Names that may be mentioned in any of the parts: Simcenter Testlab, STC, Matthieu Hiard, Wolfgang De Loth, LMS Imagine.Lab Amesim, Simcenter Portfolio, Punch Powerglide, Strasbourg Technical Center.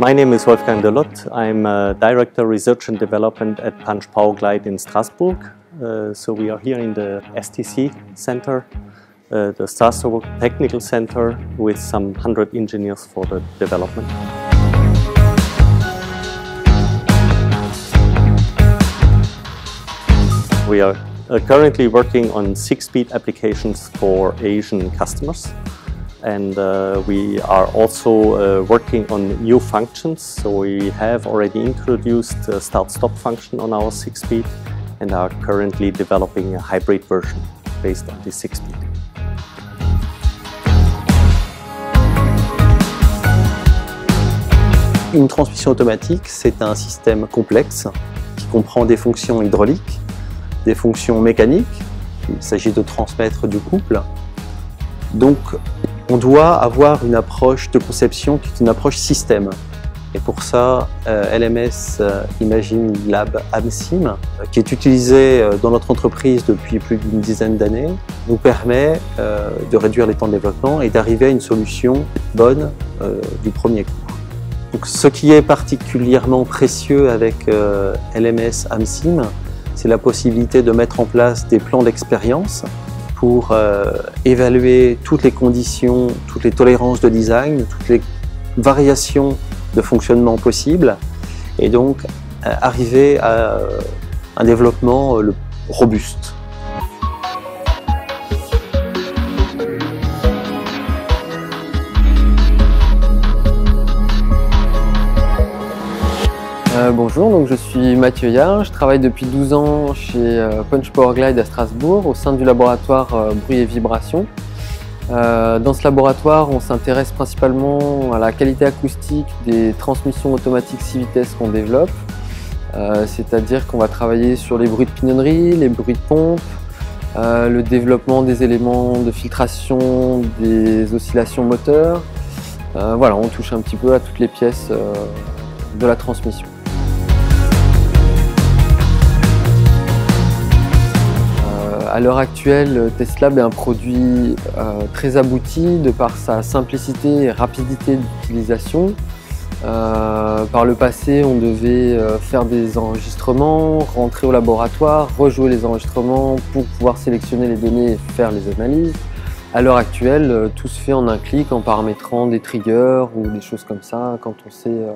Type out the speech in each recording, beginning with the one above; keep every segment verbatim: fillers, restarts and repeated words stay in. My name is Wolfgang De Loth. I'm a Director Research and Development at Punch Powerglide in Strasbourg. Uh, so we are here in the S T C Center, uh, the Strasbourg Technical Center, with some one hundred engineers for the development. We are uh, currently working on six-speed applications for Asian customers. And uh, we are also uh, working on new functions. So we have already introduced the start-stop function on our six-speed and are currently developing a hybrid version based on the six-speed. Une transmission automatique, c'est un système complexe qui comprend des fonctions hydrauliques, des fonctions mécaniques. Il s'agit de transmettre du couple. Donc, on doit avoir une approche de conception qui est une approche système. Et pour ça, L M S Imagine.Lab Amesim, qui est utilisé dans notre entreprise depuis plus d'une dizaine d'années, nous permet de réduire les temps de développement et d'arriver à une solution bonne du premier coup. Donc, ce qui est particulièrement précieux avec L M S Amesim, c'est la possibilité de mettre en place des plans d'expérience pour euh, évaluer toutes les conditions, toutes les tolérances de design, toutes les variations de fonctionnement possibles, et donc euh, arriver à euh, un développement euh, le, robuste. Euh, bonjour, donc je suis Matthieu Hiard, je travaille depuis douze ans chez euh, Punch Powerglide à Strasbourg au sein du laboratoire euh, Bruit et Vibration. Euh, dans ce laboratoire, on s'intéresse principalement à la qualité acoustique des transmissions automatiques six vitesses qu'on développe, euh, c'est-à-dire qu'on va travailler sur les bruits de pignonnerie, les bruits de pompe, euh, le développement des éléments de filtration, des oscillations moteurs. Euh, voilà, on touche un petit peu à toutes les pièces euh, de la transmission. À l'heure actuelle, Testlab est un produit euh, très abouti de par sa simplicité et rapidité d'utilisation. Euh, par le passé, on devait euh, faire des enregistrements, rentrer au laboratoire, rejouer les enregistrements pour pouvoir sélectionner les données et faire les analyses. À l'heure actuelle, euh, tout se fait en un clic en paramétrant des triggers ou des choses comme ça quand on sait euh,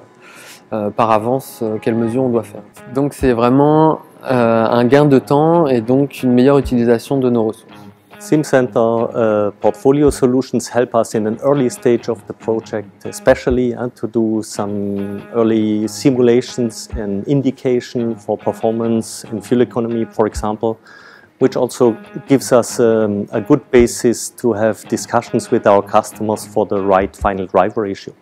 euh, par avance euh, quelles mesures on doit faire. Donc c'est vraiment Euh, un gain de temps et donc une meilleure utilisation de nos ressources. Simcenter uh, portfolio solutions help us in an early stage of the project, especially and to do some early simulations and indication for performance and fuel economy, for example, which also gives us um, a good basis to have discussions with our customers for the right final driver ratio.